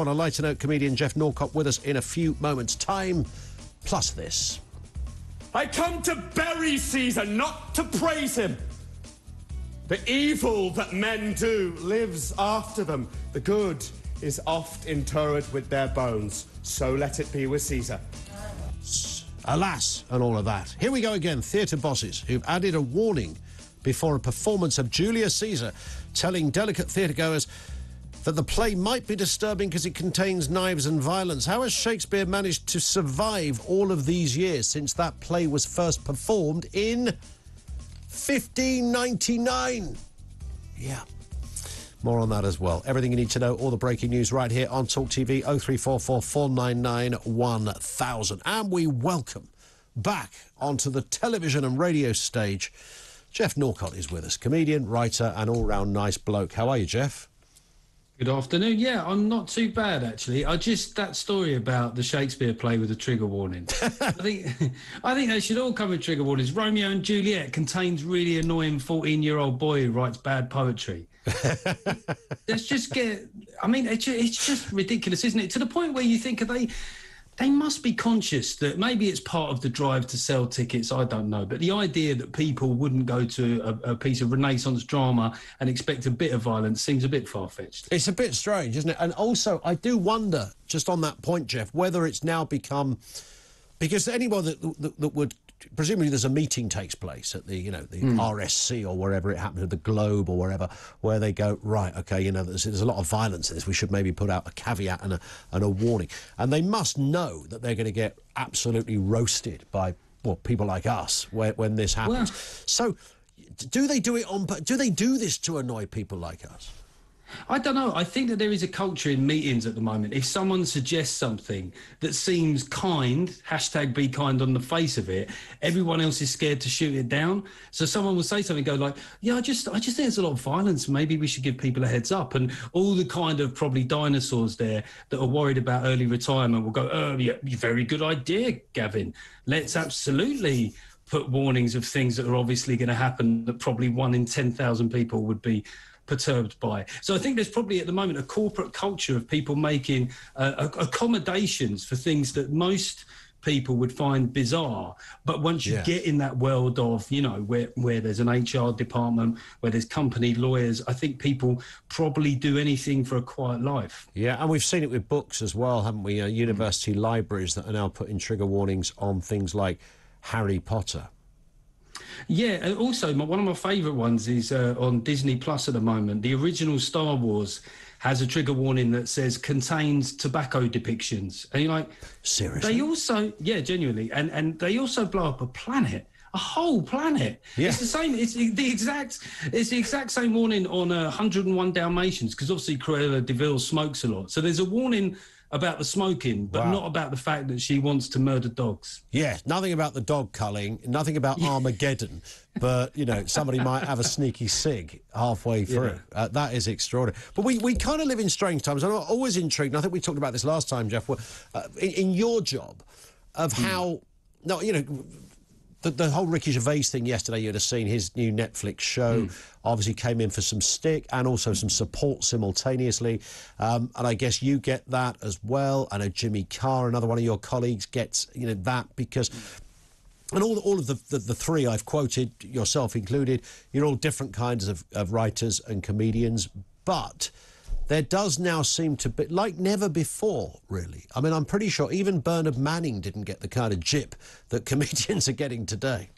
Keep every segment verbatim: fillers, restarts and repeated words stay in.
On a lighter note, comedian Geoff Norcott with us in a few moments' time, plus this. I come to bury Caesar, not to praise him. The evil that men do lives after them. The good is oft interred with their bones. So let it be with Caesar. Alas, and all of that. Here we go again, theatre bosses who've added a warning before a performance of Julius Caesar, telling delicate theatregoers that the play might be disturbing because it contains knives and violence. How has Shakespeare managed to survive all of these years since that play was first performed in fifteen ninety-nine? Yeah. More on that as well. Everything you need to know, all the breaking news right here on Talk T V, oh three four four, four nine nine, one thousand. And we welcome back onto the television and radio stage. Geoff Norcott is with us, comedian, writer, and all-round nice bloke. How are you, Geoff? Good afternoon. Yeah, I'm not too bad, actually. I just, that story about the Shakespeare play with a trigger warning. I think I think they should all come with trigger warnings. Romeo and Juliet contains really annoying fourteen-year-old boy who writes bad poetry. Let's just get, I mean, it's just, it's just ridiculous, isn't it? To the point where you think, are they... They must be conscious that maybe it's part of the drive to sell tickets, I don't know. But the idea that people wouldn't go to a, a piece of Renaissance drama and expect a bit of violence seems a bit far-fetched. It's a bit strange, isn't it? And also, I do wonder, just on that point, Geoff, whether it's now become... Because anyone that, that, that would... Presumably there's a meeting takes place at the, you know, the mm. R S C or wherever it happened, at the Globe or wherever, where they go, right, OK, you know, there's, there's a lot of violence in this. We should maybe put out a caveat and a, and a warning. And they must know that they're going to get absolutely roasted by, well, people like us where, when this happens. Well, so do they do it on... Do they do this to annoy people like us? I don't know. I think that there is a culture in meetings at the moment. If someone suggests something that seems kind, hashtag be kind on the face of it, everyone else is scared to shoot it down. So someone will say something, go like, yeah, I just I just think there's a lot of violence. Maybe we should give people a heads up. And all the kind of probably dinosaurs there that are worried about early retirement will go, oh, yeah, very good idea, Gavin. Let's absolutely... put warnings of things that are obviously going to happen that probably one in ten thousand people would be perturbed by. So I think there's probably at the moment a corporate culture of people making uh, accommodations for things that most people would find bizarre. But once you yeah. get in that world of, you know, where, where there's an H R department, where there's company lawyers, I think people probably do anything for a quiet life. Yeah, and we've seen it with books as well, haven't we? Uh, university mm. libraries that are now putting trigger warnings on things like Harry Potter. Yeah, and also my, one of my favourite ones is uh, on Disney Plus at the moment. The original Star Wars has a trigger warning that says contains tobacco depictions. And you're like... Seriously? They also... Yeah, genuinely. And, and they also blow up a planet. A whole planet. Yeah. It's the same. It's the exact. It's the exact same warning on uh, one oh one Dalmatians, because obviously Cruella de Vil smokes a lot. So there's a warning about the smoking, but wow. not about the fact that she wants to murder dogs. Yeah, nothing about the dog culling. Nothing about yeah. Armageddon. But you know, somebody might have a sneaky cig halfway through. Yeah. Uh, that is extraordinary. But we we kind of live in strange times. I'm always intrigued. And I think we talked about this last time, Geoff. Uh, in, in your job, of mm. how no, you know. The, the whole Ricky Gervais thing yesterday, you'd have seen his new Netflix show, mm. obviously came in for some stick and also some support simultaneously. Um, and I guess you get that as well. I know Jimmy Carr, another one of your colleagues, gets you know that because... And all, all of the, the, the three I've quoted, yourself included, you're all different kinds of, of writers and comedians. But there does now seem to be, like never before, really. I mean, I'm pretty sure even Bernard Manning didn't get the kind of jip that comedians are getting today.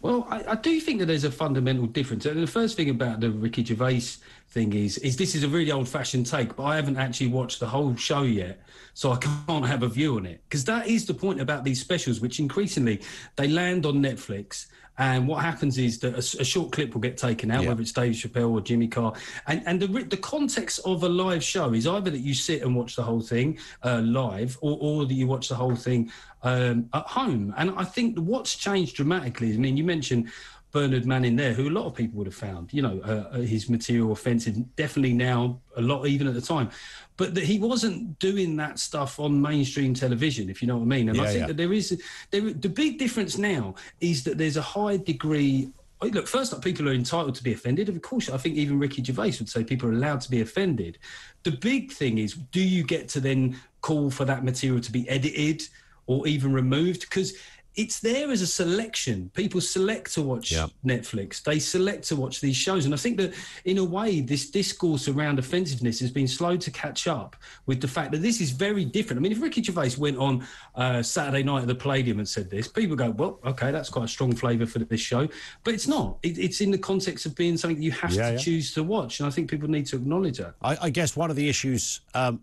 Well, I, I do think that there's a fundamental difference. And the first thing about the Ricky Gervais thing is, is this is a really old-fashioned take, but I haven't actually watched the whole show yet, so I can't have a view on it. Because that is the point about these specials, which increasingly, they land on Netflix, and what happens is that a, a short clip will get taken out, yeah. whether it's Dave Chappelle or Jimmy Carr. And, and the, the context of a live show is either that you sit and watch the whole thing uh, live or, or that you watch the whole thing um, at home. And I think what's changed dramatically, I mean, you mentioned Bernard Manning there, who a lot of people would have found, you know, uh, his material offensive, definitely now a lot, even at the time. But that he wasn't doing that stuff on mainstream television, if you know what I mean. And yeah, I think yeah. that there is... There, the big difference now is that there's a high degree look, first up, people are entitled to be offended. Of course, I think even Ricky Gervais would say people are allowed to be offended. The big thing is, do you get to then call for that material to be edited or even removed? Because it's there as a selection. People select to watch yeah. Netflix. They select to watch these shows. And I think that, in a way, this discourse around offensiveness has been slow to catch up with the fact that this is very different. I mean, if Ricky Gervais went on uh, Saturday night at the Palladium and said this, people go, well, OK, that's quite a strong flavour for this show. But it's not. It, it's in the context of being something that you have yeah, to yeah. choose to watch. And I think people need to acknowledge that. I, I guess one of the issues, um,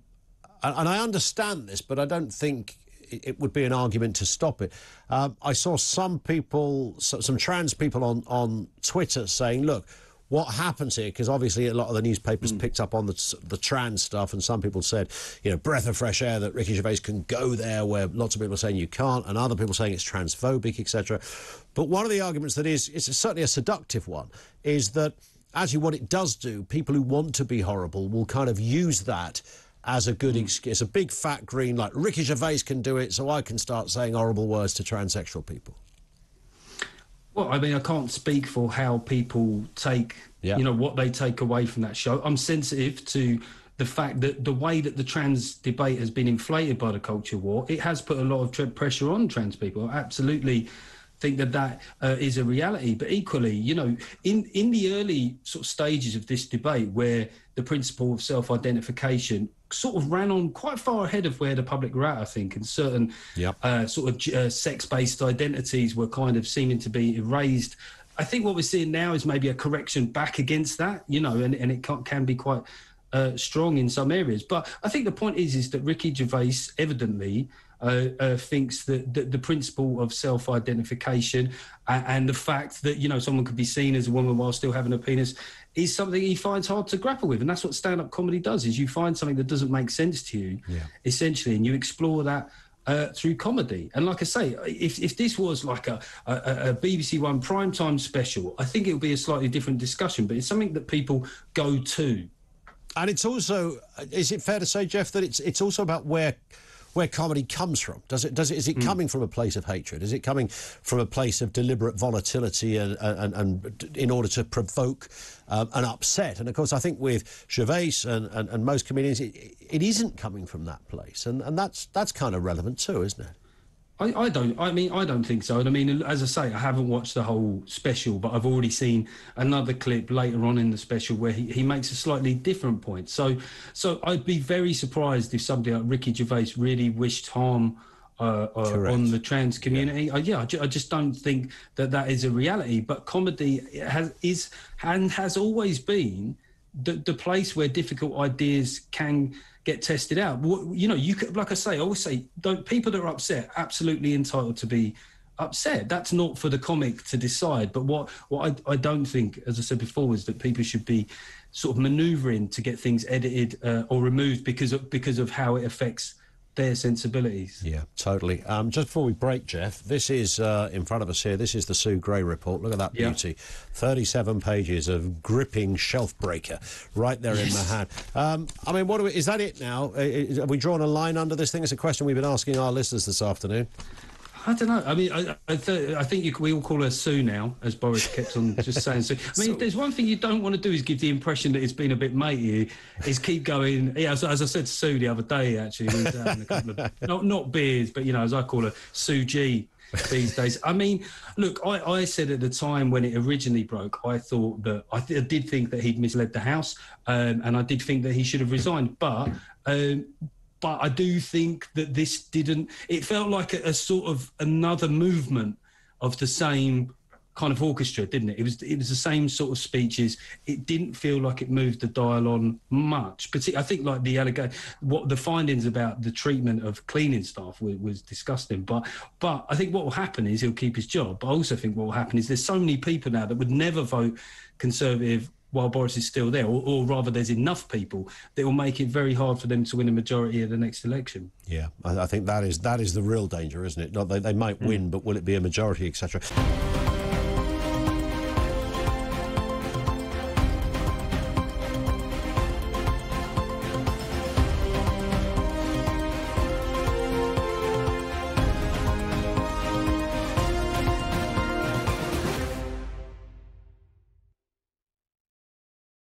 and I understand this, but I don't think it would be an argument to stop it. Um, I saw some people, some trans people on, on Twitter saying, look, what happens here? Because obviously a lot of the newspapers mm. picked up on the, the trans stuff, and some people said, you know, breath of fresh air that Ricky Gervais can go there where lots of people are saying you can't, and other people saying it's transphobic, et cetera. But one of the arguments that is, it's certainly a seductive one, is that actually what it does do, people who want to be horrible will kind of use that as a good excuse. It's a big fat green, like Ricky Gervais can do it, so I can start saying horrible words to transsexual people. Well, I mean, I can't speak for how people take, yeah. you know, what they take away from that show. I'm sensitive to the fact that the way that the trans debate has been inflated by the culture war, it has put a lot of pressure on trans people. I absolutely think that that uh, is a reality. But equally, you know, in, in the early sort of stages of this debate where the principle of self-identification sort of ran on quite far ahead of where the public were at, I think, and certain yep. uh, sort of uh, sex-based identities were kind of seeming to be erased. I think what we're seeing now is maybe a correction back against that, you know, and, and it can, can be quite uh, strong in some areas. But I think the point is, is that Ricky Gervais evidently Uh, uh, thinks that the, the principle of self-identification and, and the fact that, you know, someone could be seen as a woman while still having a penis is something he finds hard to grapple with. And that's what stand-up comedy does, is you find something that doesn't make sense to you, yeah. essentially, and you explore that uh, through comedy. And like I say, if, if this was like a, a, a B B C One primetime special, I think it would be a slightly different discussion, but it's something that people go to. And it's also, is it fair to say, Geoff, that it's it's also about where... where comedy comes from? Does it, does it, is it mm. coming from a place of hatred? Is it coming from a place of deliberate volatility and, and, and in order to provoke um, an upset? And, of course, I think with Gervais and, and, and most comedians, it, it isn't coming from that place. And, and that's, that's kind of relevant too, isn't it? I, I don't, I mean, I don't think so. And I mean, as I say, I haven't watched the whole special, but I've already seen another clip later on in the special where he, he makes a slightly different point. So, so I'd be very surprised if somebody like Ricky Gervais really wished harm uh, uh, on the trans community. Yeah, I, yeah I, ju I just don't think that that is a reality. But comedy has, is and has always been the, the place where difficult ideas can get tested out. You know, you could, like I say, I always say, don't, people that are upset, absolutely entitled to be upset. That's not for the comic to decide. But what, what I, I don't think, as I said before, is that people should be sort of manoeuvring to get things edited uh, or removed because of, because of how it affects their sensibilities. Yeah, totally. Um, just before we break, Geoff, this is uh, in front of us here, this is the Sue Gray report. Look at that beauty. Yeah. thirty-seven pages of gripping shelf breaker right there yes. in my hand. Um, I mean, what are we, is that it now? Is, have we drawn a line under this thing? It's a question we've been asking our listeners this afternoon. I don't know. I mean, I, I, th I think you, we all call her Sue now, as Boris kept on just saying. Sue. I mean, so, if there's one thing you don't want to do is give the impression that it's been a bit matey, is keep going. Yeah, as, as I said to Sue the other day, actually, we was having a couple of, not, not beers, but, you know, as I call her, Sue G these days. I mean, look, I, I said at the time when it originally broke, I thought that, I, th I did think that he'd misled the House, um, and I did think that he should have resigned, but... Um, But I do think that this didn't... It felt like a, a sort of another movement of the same kind of orchestra, didn't it? It was, it was the same sort of speeches. It didn't feel like it moved the dial on much. But I think, like, the allegation, what the findings about the treatment of cleaning staff was, was disgusting. But, but I think what will happen is he'll keep his job. But I also think what will happen is there's so many people now that would never vote Conservative while Boris is still there, or, or rather there's enough people that will make it very hard for them to win a majority at the next election. Yeah, I, I think that is that is the real danger, isn't it? Not, they, they might mm. win, but will it be a majority, et cetera